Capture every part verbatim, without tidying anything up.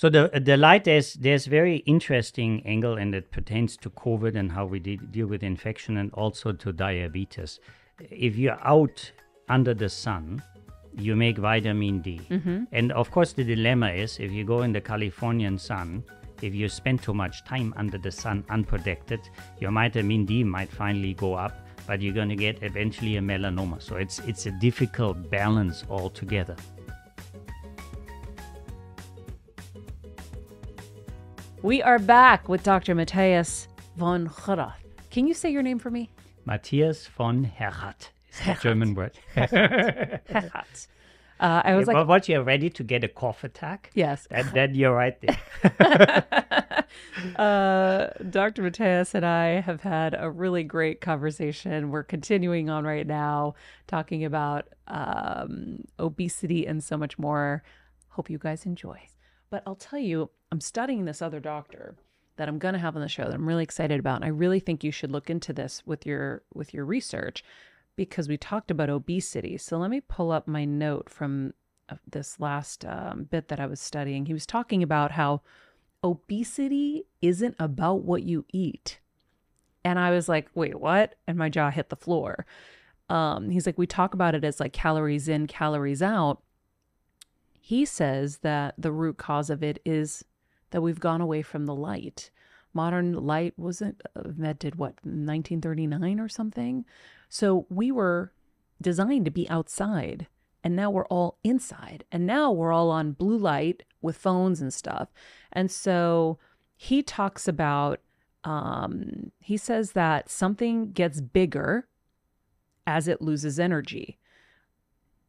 So the the light, there's there's very interesting angle, and it pertains to COVID and how we de deal with infection, and also to diabetes. If you're out under the sun, you make vitamin D. Mm-hmm. And of course the dilemma is, if you go in the Californian sun, if you spend too much time under the sun unprotected, your vitamin D might finally go up, but you're going to get eventually a melanoma. So it's it's a difficult balance altogether. We are back with Doctor Matthias von Herrath. Can you say your name for me? Matthias von Herrath. It's a German word. Herrath. Herrath. Uh, I was yeah, like, once you're ready to get a cough attack, yes, and then you're right there. uh, Doctor Matthias and I have had a really great conversation. We're continuing on right now, talking about um, obesity and so much more. Hope you guys enjoy. But I'll tell you, I'm studying this other doctor that I'm going to have on the show that I'm really excited about. And I really think you should look into this with your with your research, because we talked about obesity. So let me pull up my note from this last um, bit that I was studying. He was talking about how obesity isn't about what you eat. And I was like, wait, what? And my jaw hit the floor. Um, he's like, we talk about it as like calories in, calories out. He says that the root cause of it is that we've gone away from the light. Modern light wasn't invented, what, nineteen thirty-nine or something? So we were designed to be outside, and now we're all inside. And now we're all on blue light with phones and stuff. And so he talks about, um, he says that something gets bigger as it loses energy.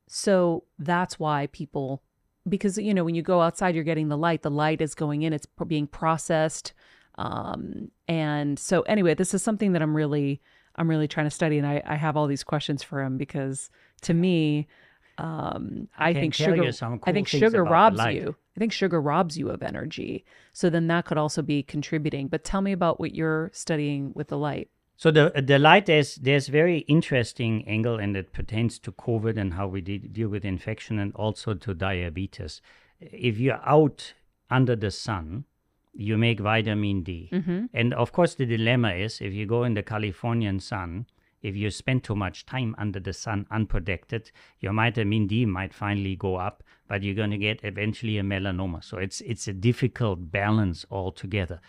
So that's why people... Because, you know, when you go outside, you're getting the light. The light is going in. It's being processed. Um, and so anyway, this is something that I'm really, I'm really trying to study. And I, I have all these questions for him, because to me, um, I, I think sugar, cool I think sugar robs you. I think sugar robs you of energy. So then that could also be contributing. But tell me about what you're studying with the light. So the the light, there's there's very interesting angle, and it pertains to COVID and how we de deal with infection, and also to diabetes. If you're out under the sun, you make vitamin D. Mm-hmm. And of course the dilemma is, if you go in the Californian sun, if you spend too much time under the sun unprotected, your vitamin D might finally go up, but you're going to get eventually a melanoma. So it's it's a difficult balance altogether.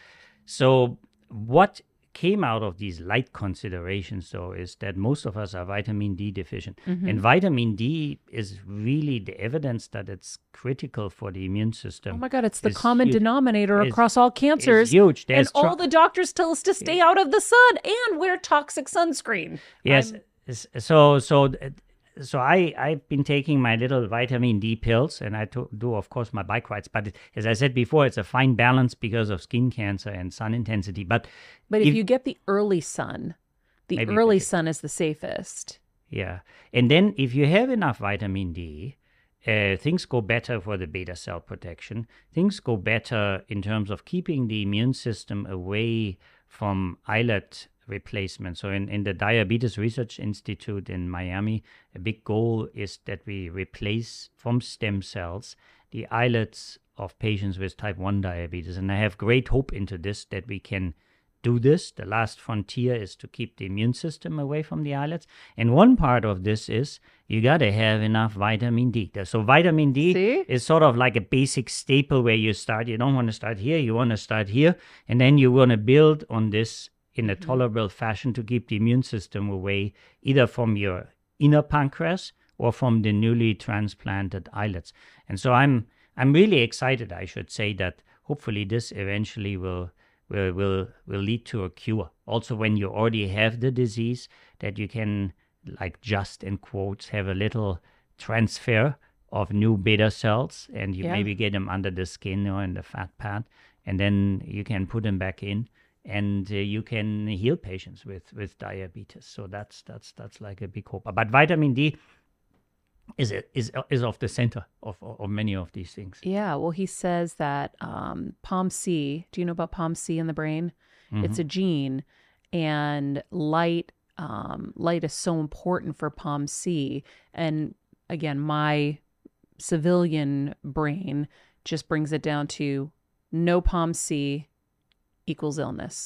So what came out of these light considerations, though, is that most of us are vitamin D deficient. Mm-hmm. And vitamin D is really the evidence that it's critical for the immune system. Oh my God, it's the it's common huge. denominator it's, across all cancers. It's huge. There's and all the doctors tell us to stay yeah. out of the sun and wear toxic sunscreen. Yes. I'm so, so... So I, I've been taking my little vitamin D pills, and I do, of course, my bike rides. But it, as I said before, it's a fine balance because of skin cancer and sun intensity. But but if, if you get the early sun, the early sun is the safest. Yeah. And then if you have enough vitamin D, uh, things go better for the beta cell protection. Things go better in terms of keeping the immune system away from islet replacement. So in, in the Diabetes Research Institute in Miami, a big goal is that we replace from stem cells the islets of patients with type one diabetes. And I have great hope into this, that we can do this. The last frontier is to keep the immune system away from the islets. And one part of this is you got to have enough vitamin D. So vitamin D See? is sort of like a basic staple where you start. You don't want to start here. You want to start here. And then you want to build on this in a tolerable fashion to keep the immune system away, either from your inner pancreas or from the newly transplanted islets. And so I'm I'm really excited, I should say, that hopefully this eventually will will will, will lead to a cure. Also, when you already have the disease, that you can, like just in quotes, have a little transfer of new beta cells, and you yeah. maybe get them under the skin or in the fat pad, and then you can put them back in. And uh, you can heal patients with with diabetes. So that's that's that's like a big hope. But vitamin D is is is of the center of of many of these things. Yeah. Well, he says that um, P O M C. Do you know about P O M C in the brain? Mm-hmm. It's a gene, and light um, light is so important for P O M C. And again, my civilian brain just brings it down to no P O M C equals illness.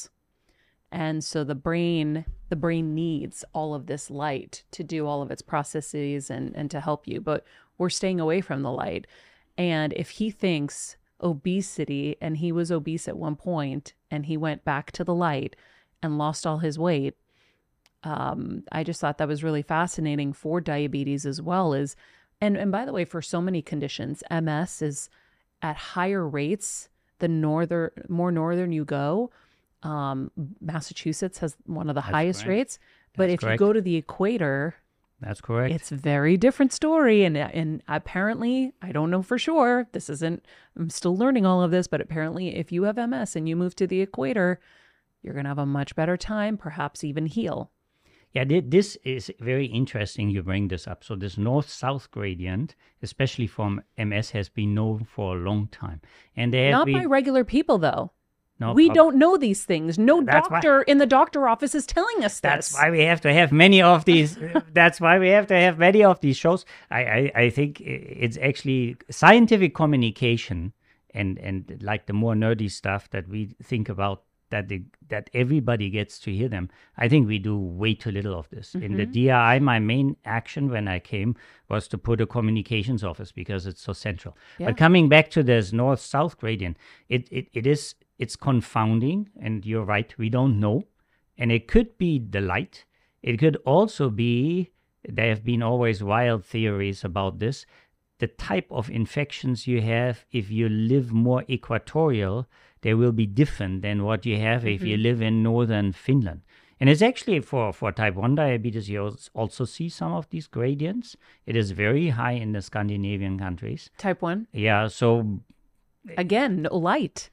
And so the brain, the brain needs all of this light to do all of its processes and, and to help you, but we're staying away from the light. And if he thinks obesity, and he was obese at one point and he went back to the light and lost all his weight, um, I just thought that was really fascinating for diabetes as well is, and, and by the way, for so many conditions, M S is at higher rates the northern, more northern you go. Um, Massachusetts has one of the That's highest correct. rates, but That's if correct. you go to the equator, That's correct. It's a very different story. And, and apparently, I don't know for sure, this isn't, I'm still learning all of this, but apparently if you have M S and you move to the equator, you're going to have a much better time, perhaps even heal. Yeah, this is very interesting you bring this up. So this north-south gradient, especially from M S, has been known for a long time. and they have Not been... by regular people, though. No, we prob- don't know these things. No that's doctor why, in the doctor office is telling us this. That's why we have to have many of these. That's why we have to have many of these shows. I, I, I think it's actually scientific communication and, and like the more nerdy stuff that we think about, that the, that everybody gets to hear them. I think we do way too little of this. Mm-hmm. In the D R I, my main action when I came was to put a communications office because it's so central. Yeah. But coming back to this north-south gradient, it, it, it is... It's confounding, and you're right, we don't know. And it could be the light. It could also be, there have been always wild theories about this, the type of infections you have. If you live more equatorial, they will be different than what you have if mm-hmm. you live in northern Finland. And it's actually for, for type one diabetes, you also see some of these gradients. It is very high in the Scandinavian countries. Type one? Yeah, so... Again, no light.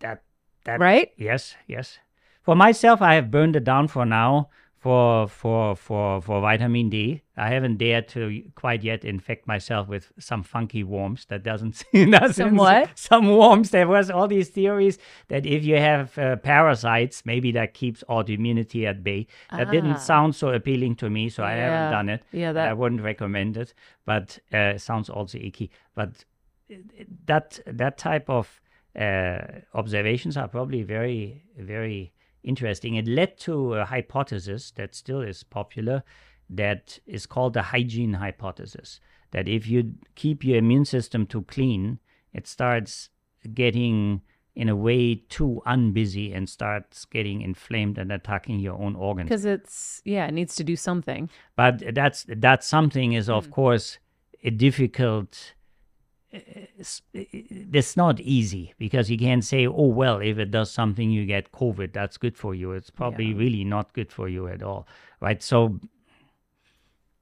That, that, right? Yes, yes. For myself, I have burned it down for now for for for for vitamin D. I haven't dared to quite yet infect myself with some funky worms that doesn't doesn't some what? Some worms. There was all these theories that if you have uh, parasites, maybe that keeps autoimmunity at bay. That ah. didn't sound so appealing to me, so yeah. I haven't done it. Yeah, that... I wouldn't recommend it. But uh, sounds also icky. But that that type of Uh, observations are probably very, very interesting. It led to a hypothesis that still is popular that is called the hygiene hypothesis, that if you keep your immune system too clean, it starts getting, in a way, too unbusy and starts getting inflamed and attacking your own organs. Because it's, yeah, it needs to do something. But that's that something is, of mm. course, a difficult... It's not easy because you can't say, oh, well, if it does something, you get COVID, that's good for you. It's probably yeah. really not good for you at all, right? So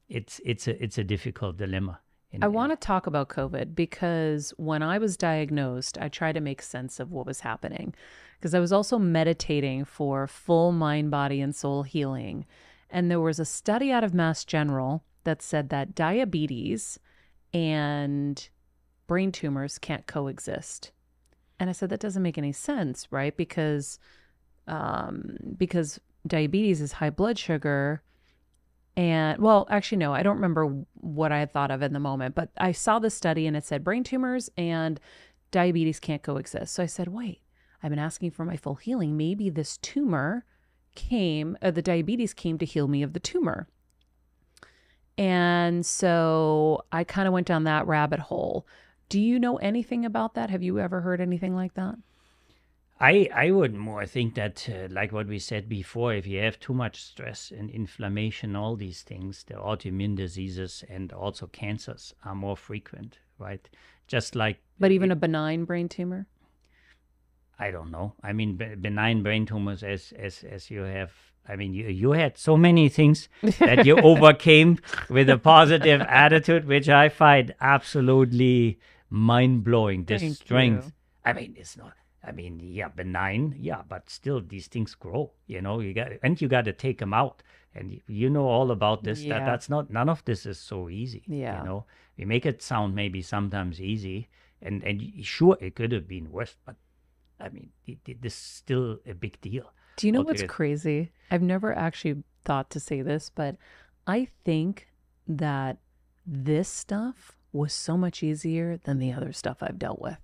it's it's a, it's a difficult dilemma. In, I want to talk about COVID because when I was diagnosed, I tried to make sense of what was happening because I was also meditating for full mind, body, and soul healing. And there was a study out of Mass General that said that diabetes and brain tumors can't coexist. And I said, that doesn't make any sense, right? Because um, because diabetes is high blood sugar. And well, actually, no, I don't remember what I thought of in the moment, but I saw the study and it said brain tumors and diabetes can't coexist. So I said, wait, I've been asking for my full healing. Maybe this tumor came, uh, the diabetes came to heal me of the tumor. And so I kind of went down that rabbit hole. Do you know anything about that? Have you ever heard anything like that? I I would more think that, uh, like what we said before, if you have too much stress and inflammation, all these things, the autoimmune diseases and also cancers are more frequent, right? Just like... But even it, a benign brain tumor? I don't know. I mean, b- benign brain tumors as, as, as you have... I mean, you you had so many things that you overcame with a positive attitude, which I find absolutely mind-blowing. The Thank strength. You. I mean, it's not, I mean, yeah, benign, yeah, but still these things grow, you know, you got, and you got to take them out. And you know all about this, yeah. that that's not, none of this is so easy, yeah. you know. We make it sound maybe sometimes easy, and, and sure, it could have been worse, but I mean, it, it, this is still a big deal. Do you know okay. what's crazy? I've never actually thought to say this, but I think that this stuff was so much easier than the other stuff I've dealt with.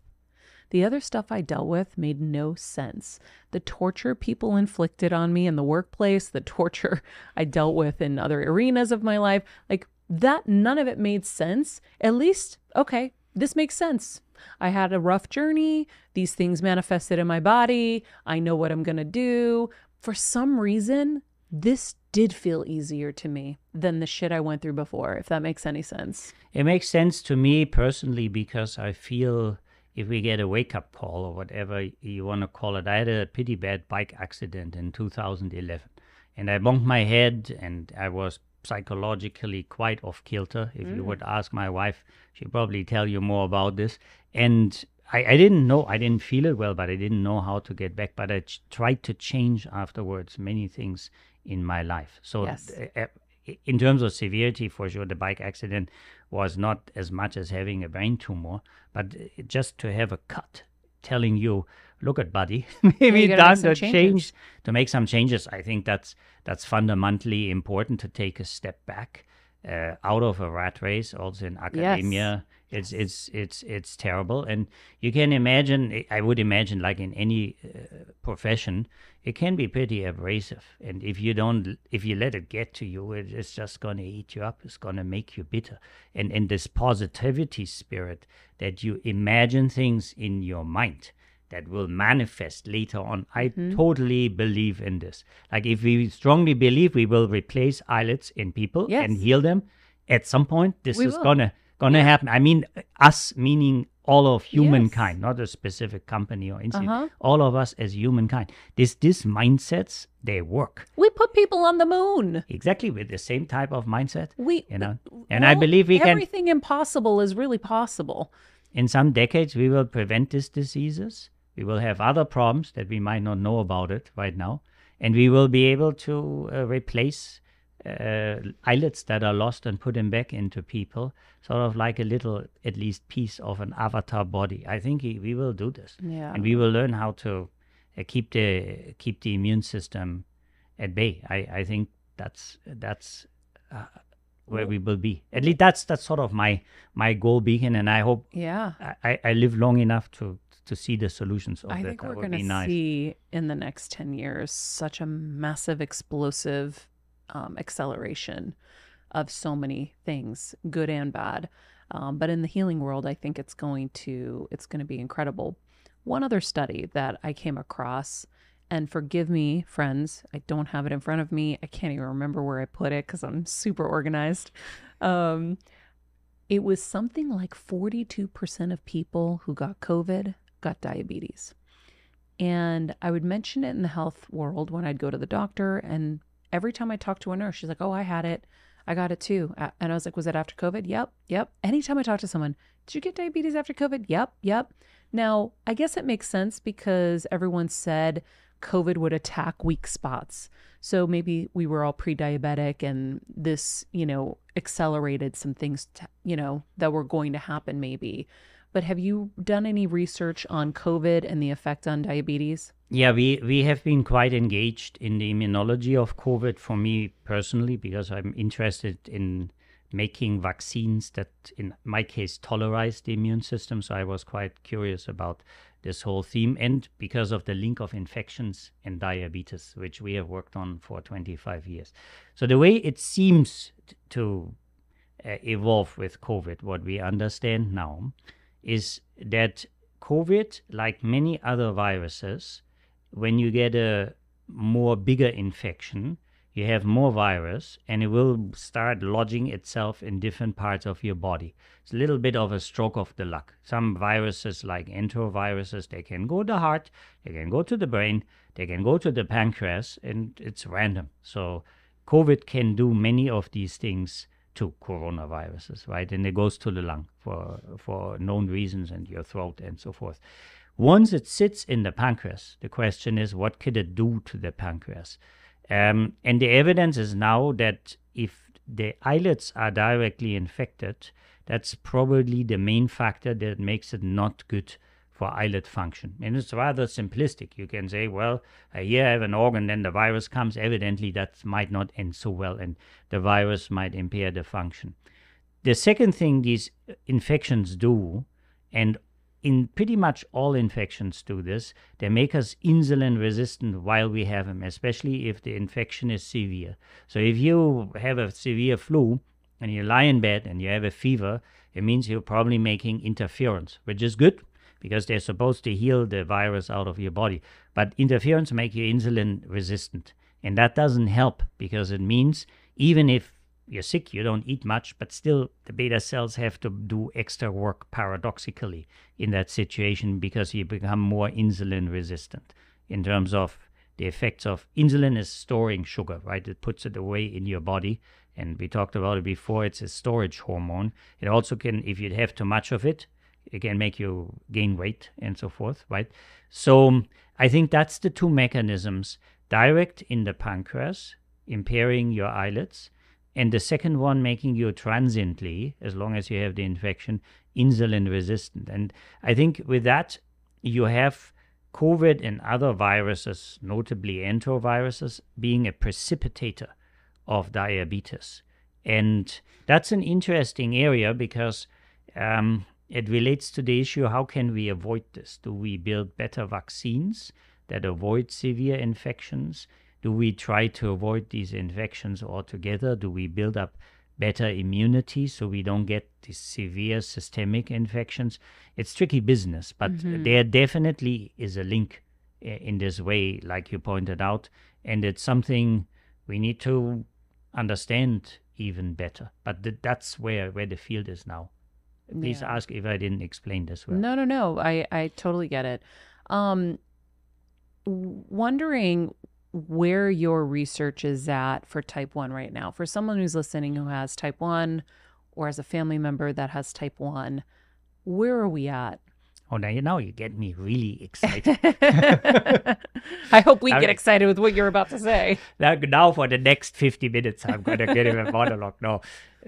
The other stuff I dealt with made no sense. The torture people inflicted on me in the workplace, the torture I dealt with in other arenas of my life, like that, none of it made sense. At least, okay, this makes sense. I had a rough journey. These things manifested in my body. I know what I'm going to do. For some reason, this did feel easier to me than the shit I went through before, if that makes any sense. It makes sense to me personally, because I feel if we get a wake-up call or whatever you want to call it, I had a pretty bad bike accident in two thousand eleven. And I bumped my head and I was psychologically quite off-kilter. If mm. you would ask my wife, she'd probably tell you more about this. And I, I didn't know, I didn't feel it well, but I didn't know how to get back. But I ch- tried to change afterwards many things in my life. So yes. uh, in terms of severity, for sure, the bike accident was not as much as having a brain tumor, but just to have a cut telling you, look at buddy, maybe done to change, to make some changes. I think that's that's fundamentally important, to take a step back uh, out of a rat race, also in academia. Yes. It's, yes. it's it's it's terrible. And you can imagine, I would imagine, like in any uh, profession, it can be pretty abrasive. And if you don't, if you let it get to you, it's just going to eat you up. It's going to make you bitter. And, and this positivity spirit that you imagine things in your mind that will manifest later on. I mm. totally believe in this. Like if we strongly believe we will replace islets in people yes. and heal them, at some point this we is will. gonna gonna yeah. happen. I mean, us meaning all of humankind, yes. not a specific company or institute. Uh-huh. All of us as humankind. This these mindsets, they work. We put people on the moon. Exactly, with the same type of mindset. We you know, and well, I believe we everything can. Everything impossible is really possible. In some decades, we will prevent these diseases. We will have other problems that we might not know about it right now. And we will be able to uh, replace uh, islets that are lost and put them back into people, sort of like a little, at least, piece of an avatar body. I think we will do this. Yeah. And we will learn how to uh, keep the keep the immune system at bay. I, I think that's that's uh, where we will be. At least that's that's sort of my, my goal, Beacon. And I hope yeah. I, I live long enough to to see the solutions of I that. Think that we're going to nice. see in the next ten years such a massive, explosive um, acceleration of so many things, good and bad. Um, but in the healing world, I think it's going to it's going to be incredible. One other study that I came across, and forgive me, friends, I don't have it in front of me. I can't even remember where I put it because I'm super organized. Um, it was something like forty-two percent of people who got COVID got diabetes. And I would mention it in the health world when I'd go to the doctor, and every time I talked to a nurse, she's like, oh, I had it. I got it too. And I was like, was it after COVID? Yep. Yep. Anytime I talk to someone, did you get diabetes after COVID? Yep. Yep. Now, I guess it makes sense because everyone said COVID would attack weak spots. So maybe we were all pre-diabetic and this, you know, accelerated some things, to, you know, that were going to happen maybe. But have you done any research on COVID and the effect on diabetes? Yeah, we, we have been quite engaged in the immunology of COVID for me personally, because I'm interested in making vaccines that, in my case, tolerize the immune system. So I was quite curious about this whole theme, and because of the link of infections and diabetes, which we have worked on for twenty-five years. So the way it seems to uh, evolve with COVID, what we understand now, is that COVID, like many other viruses, when you get a more bigger infection, you have more virus and it will start lodging itself in different parts of your body. It's a little bit of a stroke of the luck. Some viruses, like enteroviruses, they can go to the heart, they can go to the brain, they can go to the pancreas, and it's random. So COVID can do many of these things to coronaviruses, right? And it goes to the lung for, for known reasons, and your throat and so forth. Once it sits in the pancreas, the question is, what could it do to the pancreas? Um, and the evidence is now that if the islets are directly infected, that's probably the main factor that makes it not good for islet function. And it's rather simplistic. You can say, well, uh, here I have an organ, then the virus comes. Evidently, that might not end so well, and the virus might impair the function. The second thing these infections do, and in pretty much all infections do this, they make us insulin resistant while we have them, especially if the infection is severe. So if you have a severe flu and you lie in bed and you have a fever, it means you're probably making interference, which is good because they're supposed to heal the virus out of your body. But interference make you insulin resistant, and that doesn't help because it means even if you're sick, you don't eat much, but still the beta cells have to do extra work paradoxically in that situation because you become more insulin resistant in terms of the effects of insulin is storing sugar, right? It puts it away in your body. And we talked about it before, it's a storage hormone. It also can, if you have too much of it, it can make you gain weight and so forth, right? So I think that's the two mechanisms, direct in the pancreas, impairing your islets, and the second one making you transiently, as long as you have the infection, insulin resistant. And I think with that, you have COVID and other viruses, notably enteroviruses, being a precipitator of diabetes. And that's an interesting area because um, it relates to the issue, how can we avoid this? Do we build better vaccines that avoid severe infections? Do we try to avoid these infections altogether? Do we build up better immunity so we don't get these severe systemic infections? It's tricky business, but mm-hmm. there definitely is a link in this way, like you pointed out, and it's something we need to understand even better. But th- that's where, where the field is now. Please yeah. ask if I didn't explain this well. No, no, no. I, I totally get it. Um, wondering where your research is at for type one right now. For someone who's listening who has type one or as a family member that has type one, where are we at? Oh, now you, now you get me really excited. I hope we I get mean, excited with what you're about to say. Now for the next fifty minutes, I'm going to get him a monologue. No.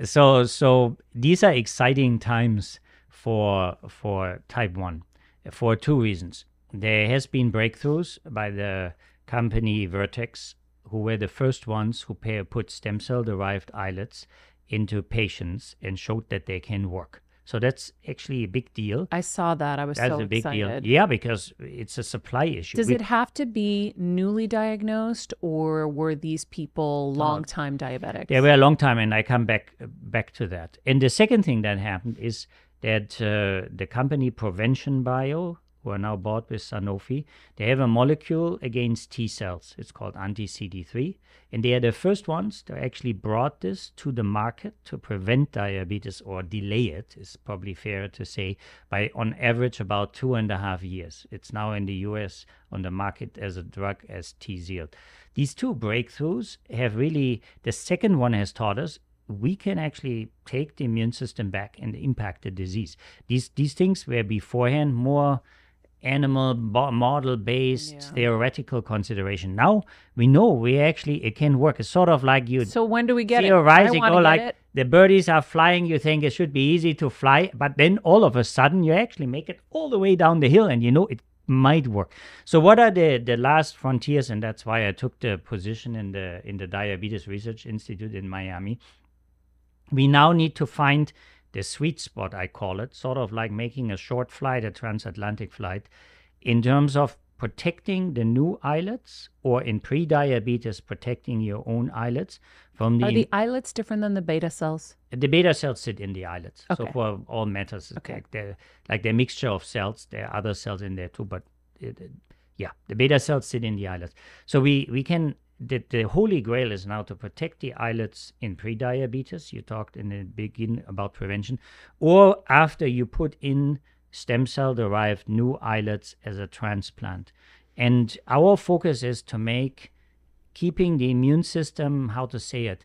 So, so these are exciting times for, for type one for two reasons. There has been breakthroughs by the company Vertex, who were the first ones who put stem cell-derived islets into patients and showed that they can work. So that's actually a big deal. I saw that. I was that's so a big excited. Deal. Yeah, because it's a supply issue. Does we, it have to be newly diagnosed, or were these people long-time uh, diabetics? They were a long time, and I come back back to that. And the second thing that happened is that uh, the company Prevention Bio, who are now bought with Sanofi, they have a molecule against T-cells. It's called anti-C D three. And they are the first ones to actually brought this to the market to prevent diabetes or delay it, is probably fair to say, by on average about two and a half years. It's now in the U S on the market as a drug as T-Zield. These two breakthroughs have really, the second one has taught us, we can actually take the immune system back and impact the disease. These, these things were beforehand more animal model-based yeah. theoretical consideration. Now we know we actually it can work. It's sort of like you. So when do we get theorizing, it? Theorizing, or like it. The birdies are flying. You think it should be easy to fly, but then all of a sudden you actually make it all the way down the hill, and you know it might work. So what are the the last frontiers? And that's why I took the position in the in the Diabetes Research Institute in Miami. We now need to find the sweet spot, I call it, sort of like making a short flight, a transatlantic flight, in terms of protecting the new islets, or in pre-diabetes, protecting your own islets from the... Are the in- islets different than the beta cells? The beta cells sit in the islets. Okay. So for all matters, okay. like they're like the mixture of cells, there are other cells in there too, but it, it, yeah, the beta cells sit in the islets. So we, we can... The, the holy grail is now to protect the islets in pre-diabetes. You talked in the beginning about prevention, or after you put in stem cell-derived new islets as a transplant. And our focus is to make keeping the immune system, how to say it,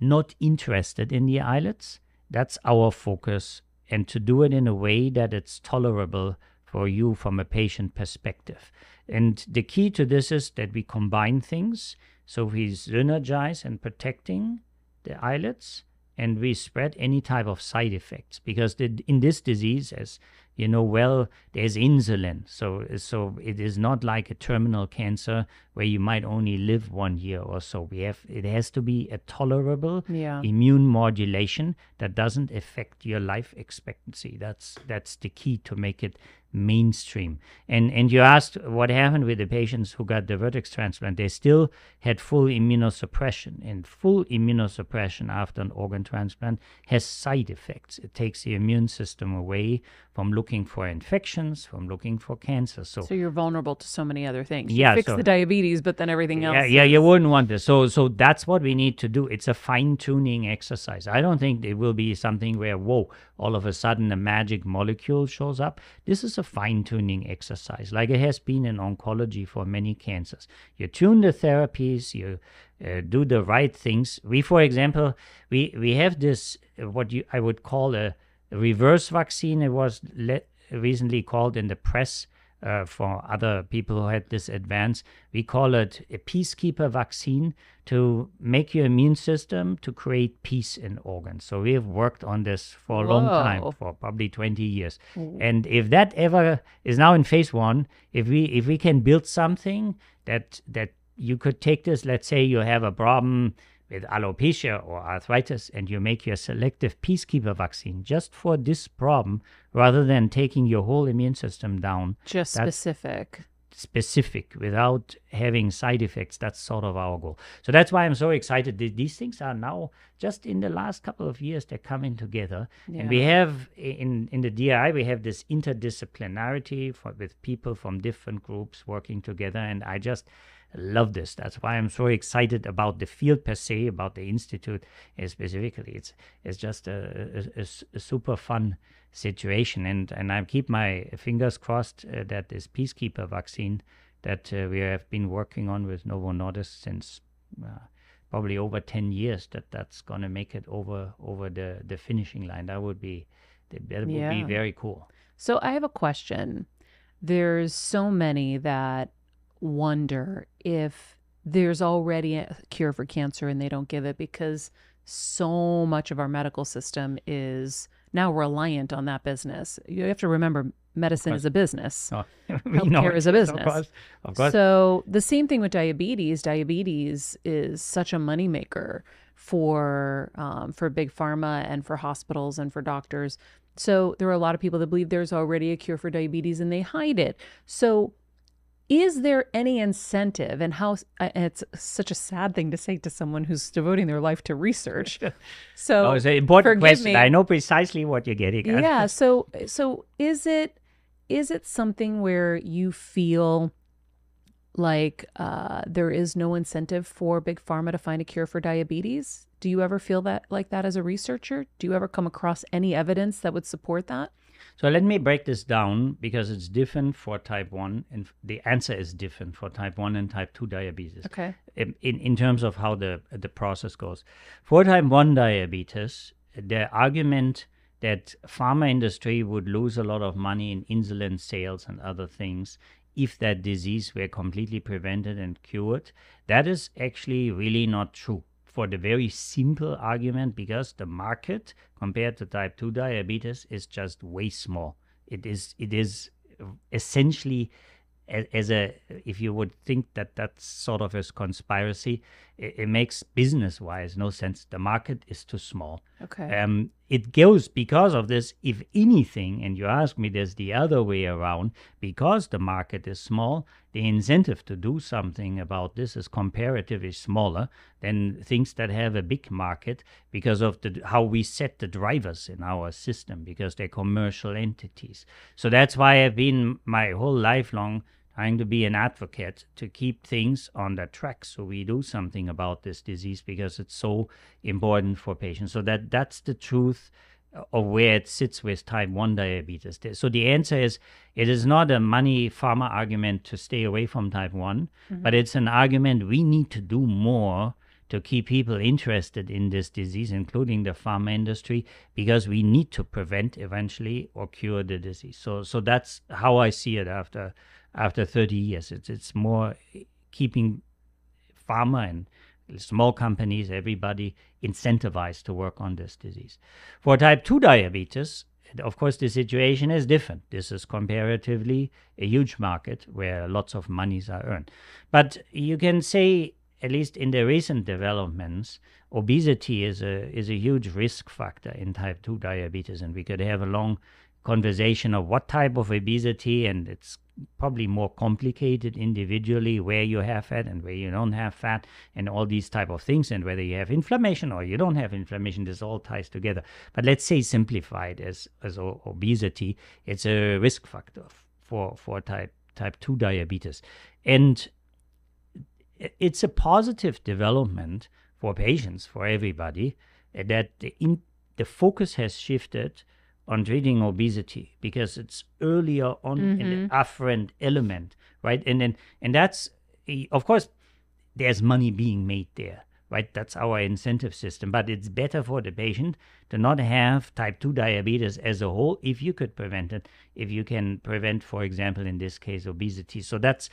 not interested in the islets. That's our focus, and to do it in a way that it's tolerable for you from a patient perspective. And the key to this is that we combine things. So we synergize and protecting the islets, and we spread any type of side effects. Because the, in this disease, as you know, well, there's insulin. So, so it is not like a terminal cancer where you might only live one year or so. We have, it has to be a tolerable yeah. immune modulation that doesn't affect your life expectancy. That's, that's the key to make it mainstream. And, and you asked what happened with the patients who got the Vertex transplant. They still had full immunosuppression, and full immunosuppression after an organ transplant has side effects. It takes the immune system away from looking for infections, from looking for cancer. So, so you're vulnerable to so many other things. You yeah, fix so, the diabetes, but then everything else. Yeah, yeah, you wouldn't want this. So, so that's what we need to do. It's a fine-tuning exercise. I don't think it will be something where, whoa, all of a sudden a magic molecule shows up. This is a fine-tuning exercise, like it has been in oncology for many cancers. You tune the therapies, you uh, do the right things. We, for example, we we have this uh, what you I would call a reverse vaccine. It was le recently called in the press uh, for other people who had this advance. We call it a peacekeeper vaccine to make your immune system to create peace in organs. So we have worked on this for a Whoa. long time, for probably twenty years. Mm. And if that ever is now in phase one, if we if we can build something that that you could take this, let's say you have a problem with alopecia or arthritis, and you make your selective peacekeeper vaccine just for this problem, rather than taking your whole immune system down. Just specific. Specific without having side effects. That's sort of our goal. So that's why I'm so excited. These things are now just in the last couple of years they're coming together. Yeah. And we have in in the D I I we have this interdisciplinarity for, with people from different groups working together, and I just love this. That's why I'm so excited about the field per se, about the institute specifically. It's it's just a, a, a super fun situation, and and I keep my fingers crossed uh, that this peacekeeper vaccine that uh, we have been working on with Novo Nordisk since uh, probably over ten years, that that's going to make it over over the the finishing line. That would be that would yeah. be very cool. So I have a question. There's so many that wonder if there's already a cure for cancer and they don't give it, because so much of our medical system is now reliant on that business. You have to remember, medicine is a business. Oh, healthcare is a business. Of course. Of course. So the same thing with diabetes. Diabetes is such a moneymaker for um, for big pharma and for hospitals and for doctors. So there are a lot of people that believe there's already a cure for diabetes and they hide it. So is there any incentive, and how uh, it's such a sad thing to say to someone who's devoting their life to research. So oh, it's an important question. Me. I know precisely what you're getting at. Yeah. So, so is it, is it something where you feel like uh, there is no incentive for big pharma to find a cure for diabetes? Do you ever feel that like that as a researcher? Do you ever come across any evidence that would support that? So let me break this down, because it's different for type one, and the answer is different for type one and type two diabetes. Okay. In, in, in terms of how the, the process goes. For type one diabetes, the argument that pharma industry would lose a lot of money in insulin sales and other things if that disease were completely prevented and cured, that is actually really not true. For the very simple argument, because the market compared to type two diabetes is just way small. It is it is essentially as a, if you would think that that's sort of a conspiracy, it, it makes business-wise no sense. The market is too small. Okay. Um, it goes because of this, if anything, and you ask me, there's the other way around, because the market is small, the incentive to do something about this is comparatively smaller than things that have a big market, because of the how we set the drivers in our system, because they're commercial entities. So that's why I've been my whole life long trying to be an advocate to keep things on the track, so we do something about this disease, because it's so important for patients. So that that's the truth of where it sits with type one diabetes. So the answer is, it is not a money pharma argument to stay away from type one, mm-hmm. but it's an argument we need to do more to keep people interested in this disease, including the pharma industry, because we need to prevent eventually or cure the disease. So so that's how I see it after after thirty years. It's, it's more keeping pharma and small companies, everybody incentivized to work on this disease. For type two diabetes, Of course, the situation is different. This is comparatively a huge market where lots of monies are earned. But you can say, at least in the recent developments, obesity is a, is a huge risk factor in type two diabetes. And we could have a long conversation of what type of obesity, and it's probably more complicated individually where you have fat and where you don't have fat and all these type of things, and whether you have inflammation or you don't have inflammation. This all ties together. But let's say simplified as, as obesity, it's a risk factor for, for type, type two diabetes. And it's a positive development for patients, for everybody, that the, in, the focus has shifted on treating obesity because it's earlier on mm-hmm. in the afferent element, right? And then, and that's, of course, there's money being made there, right? That's our incentive system. But it's better for the patient to not have type two diabetes as a whole if you could prevent it, if you can prevent, for example, in this case, obesity. So that's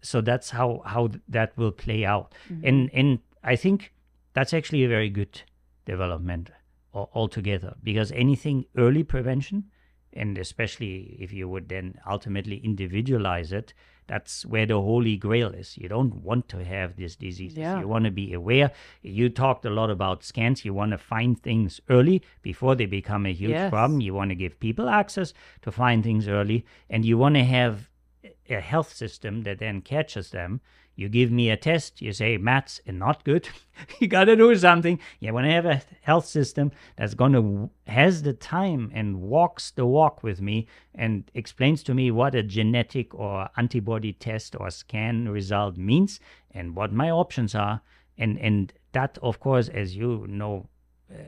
so that's how, how that will play out. Mm-hmm. And, and I think that's actually a very good development altogether, because anything early prevention, and especially if you would then ultimately individualize it, that's where the holy grail is. You don't want to have these diseases. Yeah. You want to be aware. You talked a lot about scans. You want to find things early before they become a huge yes. problem. You want to give people access to find things early, and you want to have a health system that then catches them. You give me a test, you say, maths is not good. You got to do something. You want to have a health system that's going to, has the time and walks the walk with me and explains to me what a genetic or antibody test or scan result means and what my options are. And, and that, of course, as you know, uh,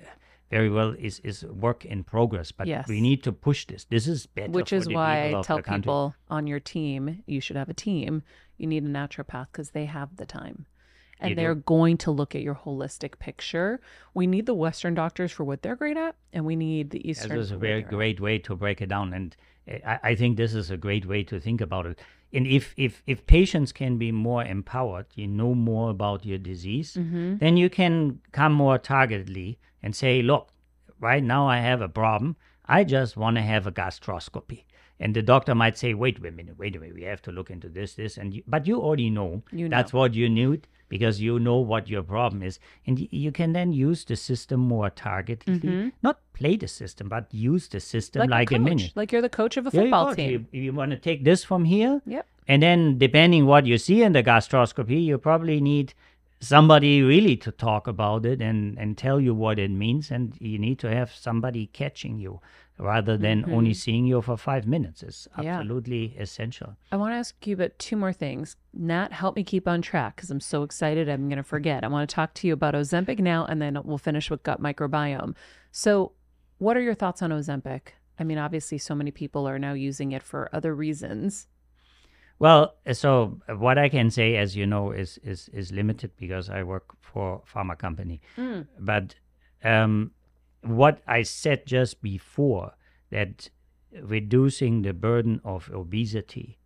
very well, is, is work in progress, but yes. we need to push this. This is better. Which is why I tell people on your team, you should have a team. You need a naturopath because they have the time and you they're do. going to look at your holistic picture. We need the Western doctors for what they're great at, and we need the Eastern. This is a very great way to break it down. And I, I think this is a great way to think about it. And if, if, if patients can be more empowered, you know more about your disease, mm-hmm. then you can come more targetedly and say, look, right now I have a problem. I just want to have a gastroscopy. And the doctor might say, wait, wait a minute, wait a minute, we have to look into this, this. and you, But you already know. You know. That's what you need because you know what your problem is. And y- you can then use the system more targetedly. Mm-hmm. Not play the system, but use the system like, like a, a minute. Like you're the coach of a football yeah, team. You, you want to take this from here. Yep. And then depending what you see in the gastroscopy, you probably need somebody really to talk about it and, and tell you what it means. And you need to have somebody catching you rather than mm-hmm. only seeing you for five minutes. It's absolutely yeah. essential. I want to ask you about two more things. Nat, help me keep on track because I'm so excited I'm going to forget. I want to talk to you about Ozempic now, and then we'll finish with gut microbiome. So what are your thoughts on Ozempic? I mean, obviously, so many people are now using it for other reasons. Well, so what I can say, as you know, is is is limited because I work for a pharma company. Mm. But um, what I said just before, that reducing the burden of obesity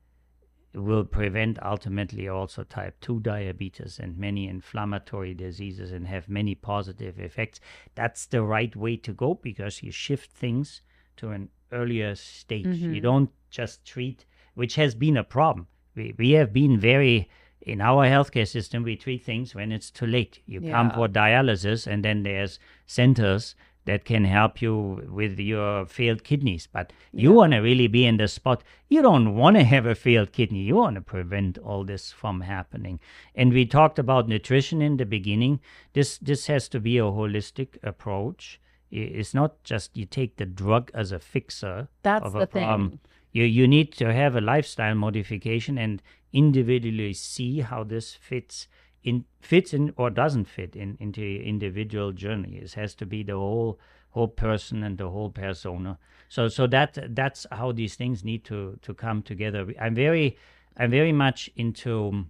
will prevent ultimately also type two diabetes and many inflammatory diseases and have many positive effects. That's the right way to go because you shift things to an earlier stage. Mm-hmm. You don't just treat, which has been a problem. We we have been very, in our healthcare system, we treat things when it's too late. You yeah. come for dialysis, and then there's centers that can help you with your failed kidneys. But yeah. you want to really be in the spot. You don't want to have a failed kidney. You want to prevent all this from happening. And we talked about nutrition in the beginning. This this has to be a holistic approach. It's not just you take the drug as a fixer. That's of a the problem. thing. You you need to have a lifestyle modification and individually see how this fits in fits in or doesn't fit in into your individual journey. It has to be the whole whole person and the whole persona. So so that that's how these things need to, to come together. I'm very I'm very much into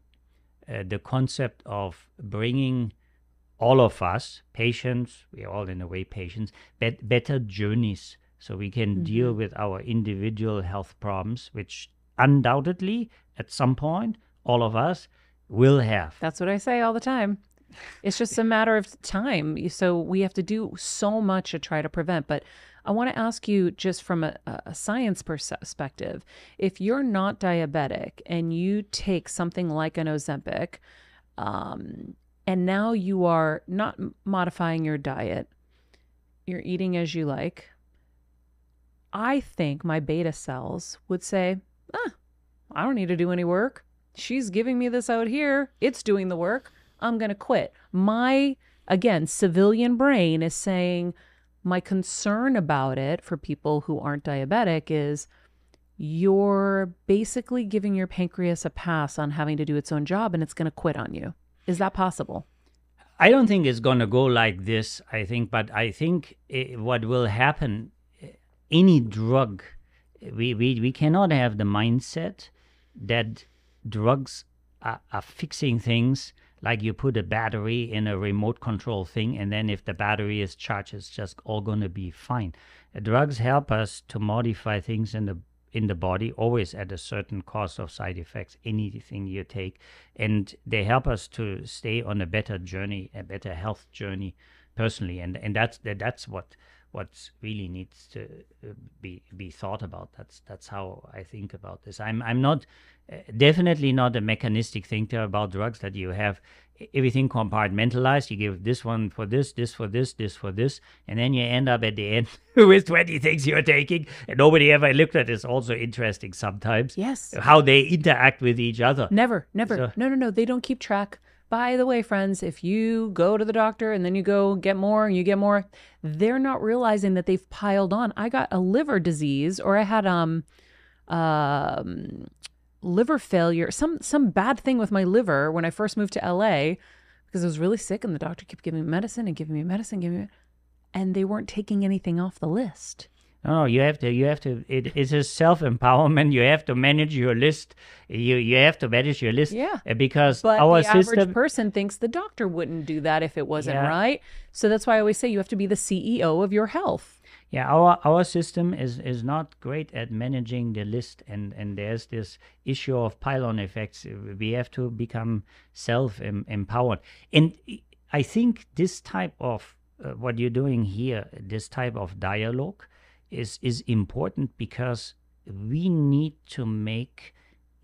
uh, the concept of bringing all of us patients. We're all in a way patients. Bet, better journeys. So we can mm-hmm. deal with our individual health problems, which undoubtedly, at some point, all of us will have. That's what I say all the time. It's just a matter of time. So we have to do so much to try to prevent. But I want to ask you, just from a, a science perspective, if you're not diabetic and you take something like an Ozempic, um, and now you are not modifying your diet, you're eating as you like, I think my beta cells would say, ah, I don't need to do any work. She's giving me this out here. It's doing the work. I'm going to quit. My, again, civilian brain is saying, my concern about it for people who aren't diabetic is you're basically giving your pancreas a pass on having to do its own job, and it's going to quit on you. Is that possible? I don't think it's going to go like this, I think. But I think it, what will happen, any drug, we, we, we cannot have the mindset that drugs are, are fixing things. Like you put a battery in a remote control thing, and then if the battery is charged, it's just all going to be fine. Drugs help us to modify things in the in the body, always at a certain cost of side effects, anything you take. And they help us to stay on a better journey, a better health journey personally. And and that's that's what what really needs to be be thought about. That's that's how I think about this. I'm I'm not uh, definitely not a mechanistic thinker about drugs, that you have everything compartmentalized. You give this one for this, this for this, this for this, and then you end up at the end with twenty things you're taking, and nobody ever looked at. It's also interesting sometimes. Yes, how they interact with each other. Never, never. So, no, no, no. They don't keep track. By the way, friends, if you go to the doctor and then you go get more and you get more, they're not realizing that they've piled on. I got a liver disease, or I had um, um, liver failure, some some bad thing with my liver when I first moved to L A because I was really sick, and the doctor kept giving me medicine and giving me medicine, giving me, and they weren't taking anything off the list. No, no, you have to, you have to, it, it's a self-empowerment. You have to manage your list. You you have to manage your list. Yeah. Because but our the system, average person thinks the doctor wouldn't do that if it wasn't, yeah, right. So that's why I always say you have to be the C E O of your health. Yeah, our our system is, is not great at managing the list, and, and there's this issue of pile-on effects. We have to become self-empowered. And I think this type of, uh, what you're doing here, this type of dialogue, is is important, because we need to make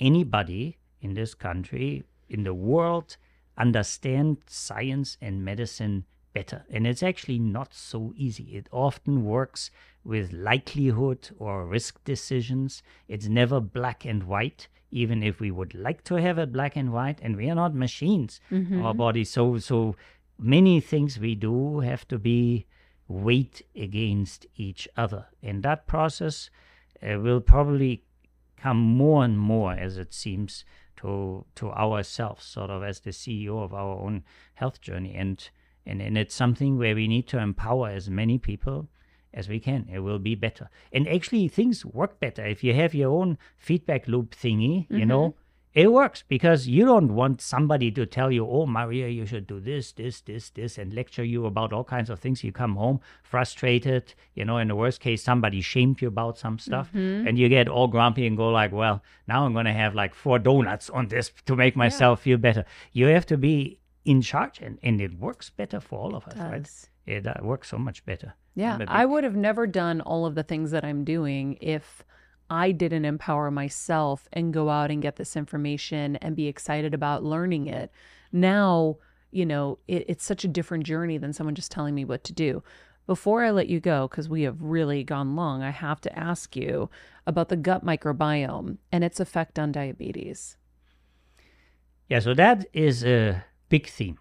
anybody in this country, in the world, understand science and medicine better. And it's actually not so easy. It often works with likelihood or risk decisions. It's never black and white, even if we would like to have it black and white, and we are not machines, mm-hmm. our body. So, so many things we do have to be weight against each other, and that process uh, will probably come more and more, as it seems, to to ourselves, sort of as the C E O of our own health journey, and and and it's something where we need to empower as many people as we can. It will be better, and actually things work better if you have your own feedback loop thingy. Mm-hmm. You know, it works, because you don't want somebody to tell you, oh, Maria, you should do this, this, this, this, and lecture you about all kinds of things. You come home frustrated, you know, in the worst case, somebody shamed you about some stuff, mm-hmm. and you get all grumpy and go like, well, now I'm going to have like four donuts on this to make myself yeah. feel better. You have to be in charge, and, and it works better for all of us, does. right? It uh, works so much better. Yeah, I would have never done all of the things that I'm doing if I didn't empower myself and go out and get this information and be excited about learning it. Now, you know, it, it's such a different journey than someone just telling me what to do. Before I let you go, because we have really gone long, I have to ask you about the gut microbiome and its effect on diabetes. Yeah, so that is a big theme.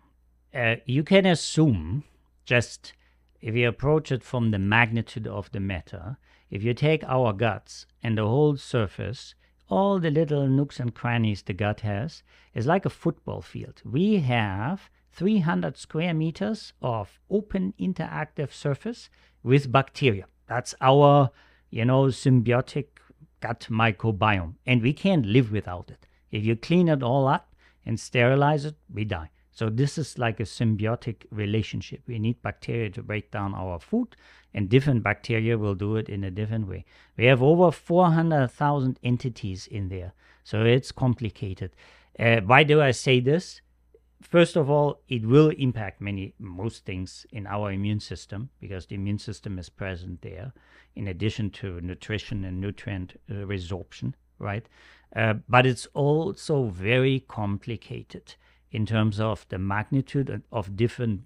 Uh, you can assume, just if you approach it from the magnitude of the matter, if you take our guts and the whole surface, all the little nooks and crannies the gut has, is like a football field. We have three hundred square meters of open interactive surface with bacteria. That's our, you know, symbiotic gut microbiome. And we can't live without it. If you clean it all up and sterilize it, we die. So this is like a symbiotic relationship. We need bacteria to break down our food, and different bacteria will do it in a different way. We have over four hundred thousand entities in there, so it's complicated. Uh, why do I say this? first of all, it will impact many, most things in our immune system, because the immune system is present there, in addition to nutrition and nutrient uh, resorption, right? Uh, but it's also very complicated in terms of the magnitude of different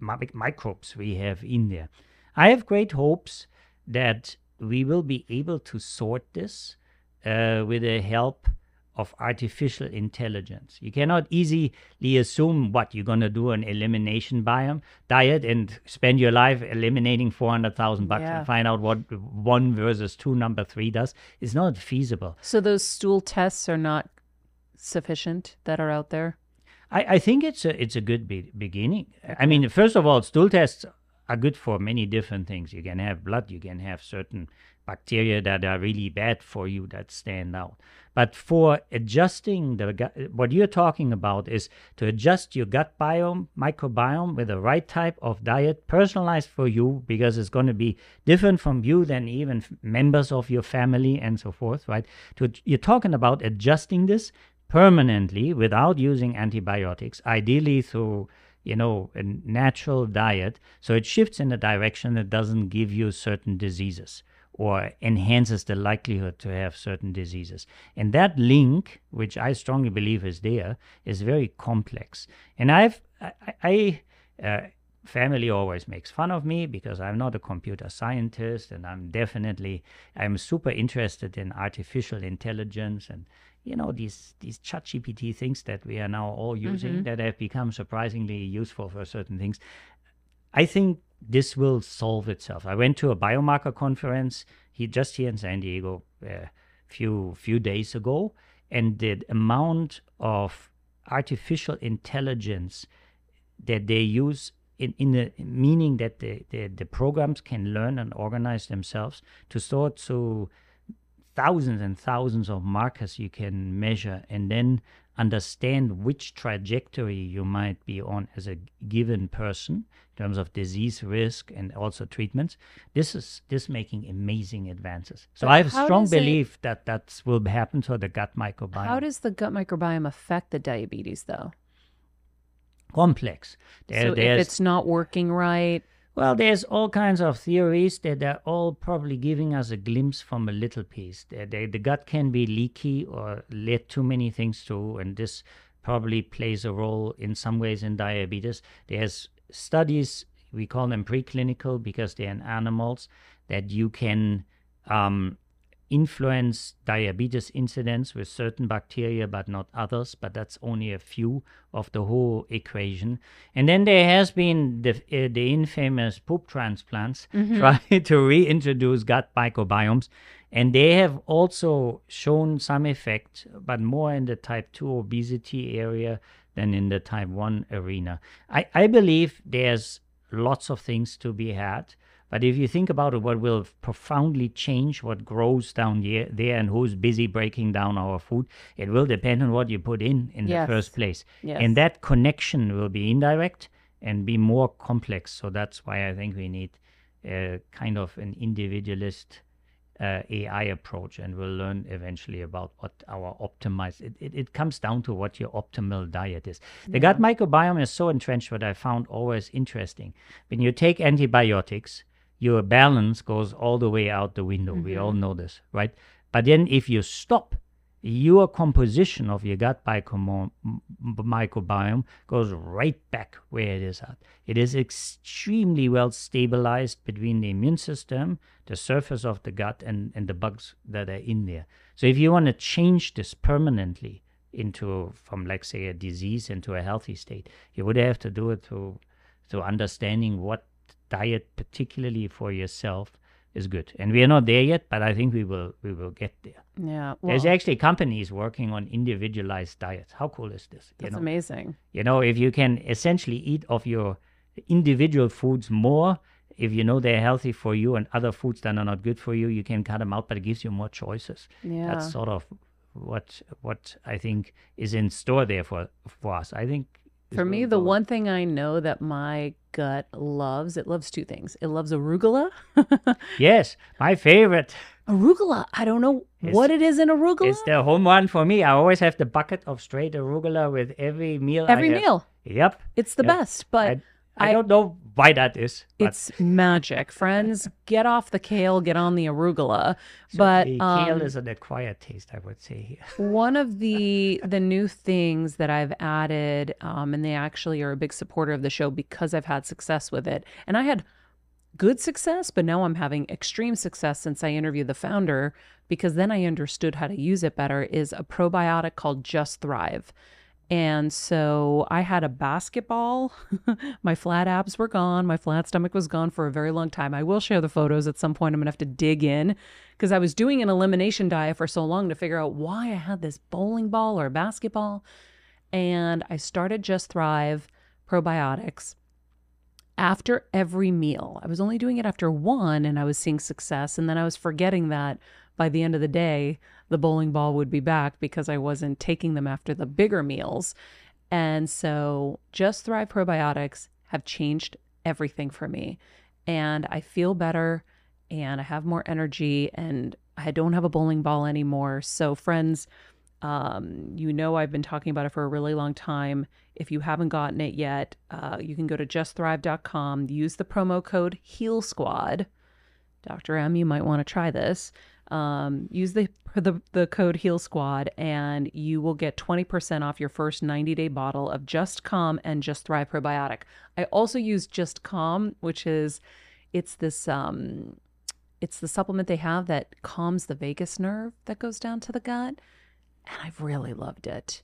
microbes we have in there. I have great hopes that we will be able to sort this uh, with the help of artificial intelligence. You cannot easily assume what you're going to do an elimination biome diet and spend your life eliminating four hundred thousand bucks yeah. and find out what one versus two number three does. It's not feasible. So those stool tests are not sufficient that are out there? I, I think it's a, it's a good be beginning. Okay. I mean, first of all, stool tests are good for many different things. You can have blood, you can have certain bacteria that are really bad for you that stand out. But for adjusting the, what you're talking about is to adjust your gut biome, microbiome with the right type of diet, personalized for you, because it's going to be different from you than even members of your family and so forth, right? To, you're talking about adjusting this permanently without using antibiotics, ideally through, you know, a natural diet. So it shifts in a direction that doesn't give you certain diseases or enhances the likelihood to have certain diseases. And that link, which I strongly believe is there, is very complex. And I've, I, I uh, family always makes fun of me because I'm not a computer scientist, and I'm definitely, I'm super interested in artificial intelligence and, you know, these these ChatGPT things that we are now all using mm-hmm. that have become surprisingly useful for certain things. I think this will solve itself. I went to a biomarker conference he, just here in San Diego a uh, few, few days ago, and the amount of artificial intelligence that they use in, in the meaning that the, the, the programs can learn and organize themselves to sort through thousands and thousands of markers you can measure and then understand which trajectory you might be on as a given person in terms of disease risk and also treatments. This is this making amazing advances. So but I have a strong belief it, that that will happen to the gut microbiome. How does the gut microbiome affect the diabetes, though? Complex. There, so if it's not working right. Well, there's all kinds of theories that they're all probably giving us a glimpse from a little piece. They, they, the gut can be leaky or let too many things through, and this probably plays a role in some ways in diabetes. There's studies, we call them preclinical because they're in animals, that you can um, influence diabetes incidence with certain bacteria but not others, but that's only a few of the whole equation. And then there has been the, uh, the infamous poop transplants mm-hmm. trying to reintroduce gut microbiomes, and they have also shown some effect, but more in the type two obesity area than in the type one arena. I, I believe there's lots of things to be had. But if you think about it, what will profoundly change what grows down here, there and who's busy breaking down our food, it will depend on what you put in in yes. the first place. Yes. And that connection will be indirect and be more complex. So that's why I think we need uh, kind of an individualist uh, A I approach, and we'll learn eventually about what our optimized, it, it, it comes down to what your optimal diet is. The yeah. gut microbiome is so entrenched, what I found always interesting. When you take antibiotics, your balance goes all the way out the window. Mm-hmm. We all know this, right? But then if you stop, your composition of your gut microbiome goes right back where it is at. It is extremely well stabilized between the immune system, the surface of the gut, and, and the bugs that are in there. So if you want to change this permanently into, from like say a disease into a healthy state, you would have to do it through, through understanding what diet, particularly for yourself, is good. And we are not there yet, but I think we will we will get there. Yeah. Well, there's actually companies working on individualized diets. How cool is this? That's you know? amazing. You know, if you can essentially eat of your individual foods more, if you know they're healthy for you, and other foods that are not good for you, you can cut them out, but it gives you more choices. Yeah. That's sort of what what I think is in store there for, for us. I think For me, the one thing I know that my gut loves, it loves two things. It loves arugula. Yes, my favorite. Arugula. I don't know it's, what it is in arugula. It's the home run for me. I always have the bucket of straight arugula with every meal. Every I meal. Have. Yep. It's the yep. best, but... I, I, I don't know why that is. But. It's magic. Friends, get off the kale, get on the arugula. So but the um, kale is an acquired taste, I would say. One of the the new things that I've added, um, and they actually are a big supporter of the show because I've had success with it. And I had good success, but now I'm having extreme success since I interviewed the founder, because then I understood how to use it better, is a probiotic called Just Thrive. And so I had a basketball, my flat abs were gone, my flat stomach was gone for a very long time. I will share the photos at some point. I'm gonna have to dig in, because I was doing an elimination diet for so long to figure out why I had this bowling ball or basketball. And I started Just Thrive probiotics after every meal. I was only doing it after one and I was seeing success, and then I was forgetting that by the end of the day, the bowling ball would be back because I wasn't taking them after the bigger meals. And so Just Thrive probiotics have changed everything for me. And I feel better and I have more energy and I don't have a bowling ball anymore. So friends, um, you know, I've been talking about it for a really long time. If you haven't gotten it yet, uh, you can go to just thrive dot com, use the promo code Heal Squad. Doctor M, you might want to try this. Um, use the, the the code Heal Squad and you will get twenty percent off your first ninety day bottle of Just Calm and Just Thrive probiotic. I also use Just Calm, which is, it's this, um, it's the supplement they have that calms the vagus nerve that goes down to the gut. And I've really loved it.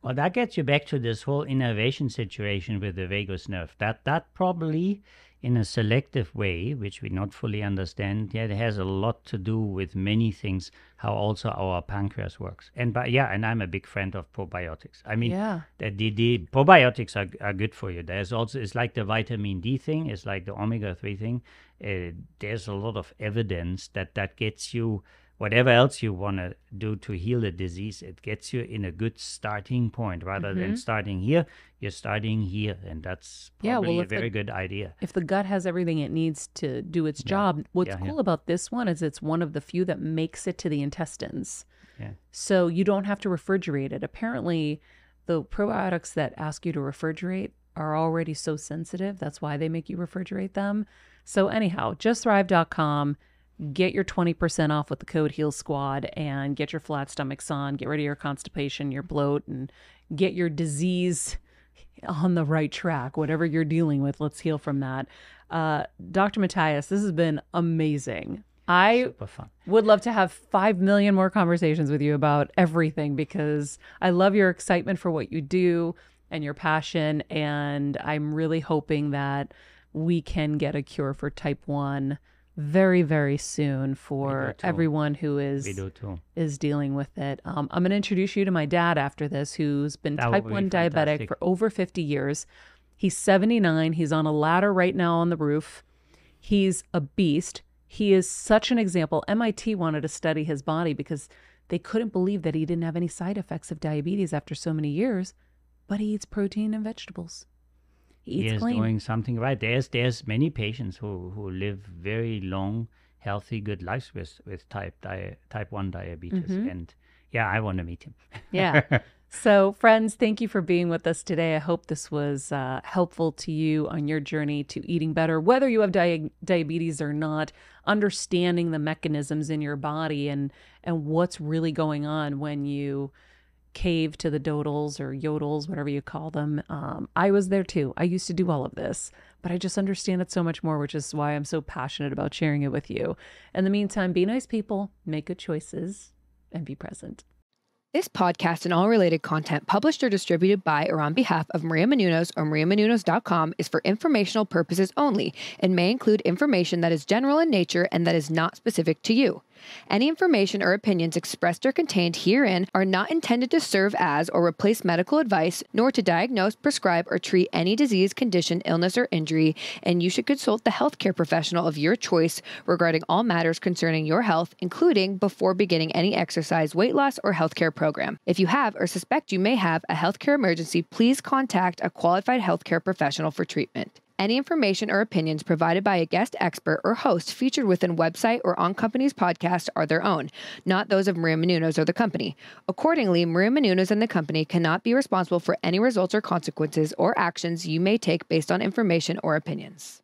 Well, that gets you back to this whole innervation situation with the vagus nerve. That, that probably... in a selective way, which we not fully understand yet, it has a lot to do with many things, how also our pancreas works. And but yeah, and I'm a big friend of probiotics. I mean, yeah. the, the, the probiotics are, are good for you. There's also, it's like the vitamin D thing, it's like the omega three thing. Uh, there's a lot of evidence that that gets you, whatever else you want to do to heal a disease, it gets you in a good starting point. Rather mm-hmm. than starting here, you're starting here. And that's probably yeah, well, a very the, good idea. If the gut has everything it needs to do its yeah. job, what's yeah, cool yeah. about this one is it's one of the few that makes it to the intestines. Yeah. So you don't have to refrigerate it. Apparently, the probiotics that ask you to refrigerate are already so sensitive. That's why they make you refrigerate them. So anyhow, just thrive dot com. Get your twenty percent off with the code Heal Squad and get your flat stomachs on, get rid of your constipation, your bloat, and get your disease on the right track. Whatever you're dealing with, let's heal from that. Uh, Doctor Matthias, this has been amazing. I would love to have five million more conversations with you about everything, because I love your excitement for what you do and your passion. And I'm really hoping that we can get a cure for type one very, very soon for everyone who is is dealing with it. Um, I'm going to introduce you to my dad after this, who's been type one diabetic for over fifty years. He's seventy-nine. He's on a ladder right now on the roof. He's a beast. He is such an example. M I T wanted to study his body because they couldn't believe that he didn't have any side effects of diabetes after so many years, but he eats protein and vegetables. He is clean. Doing something right. There's there's many patients who, who live very long, healthy, good lives with with type di type one diabetes. Mm-hmm. And yeah, I want to meet him. Yeah. So friends, thank you for being with us today. I hope this was uh, helpful to you on your journey to eating better, whether you have di diabetes or not. Understanding the mechanisms in your body and and what's really going on when you cave to the dodals or yodels, whatever you call them. Um, I was there too. I used to do all of this, but I just understand it so much more, which is why I'm so passionate about sharing it with you. In the meantime, be nice people, make good choices, and be present. This podcast and all related content published or distributed by or on behalf of Maria Menounos or maria menounos dot com is for informational purposes only and may include information that is general in nature and that is not specific to you. Any information or opinions expressed or contained herein are not intended to serve as or replace medical advice, nor to diagnose, prescribe, or treat any disease, condition, illness, or injury, and you should consult the healthcare professional of your choice regarding all matters concerning your health, including before beginning any exercise, weight loss, or healthcare program. If you have or suspect you may have a healthcare emergency, please contact a qualified healthcare professional for treatment. Any information or opinions provided by a guest expert or host featured within website or on company's podcast are their own, not those of Maria Menounos or the company. Accordingly, Maria Menounos and the company cannot be responsible for any results or consequences or actions you may take based on information or opinions.